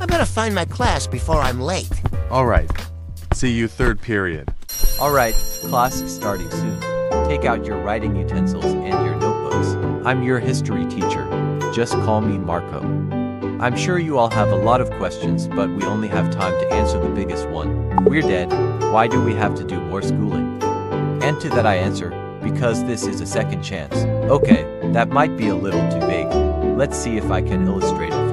I better find my class before I'm late. Alright. See you third period. Alright, class starting soon. Take out your writing utensils and your notebooks. I'm your history teacher. Just call me Marco. I'm sure you all have a lot of questions, but we only have time to answer the biggest one. We're dead. Why do we have to do more schooling? And to that I answer, because this is a second chance. Okay, that might be a little too vague. Let's see if I can illustrate it.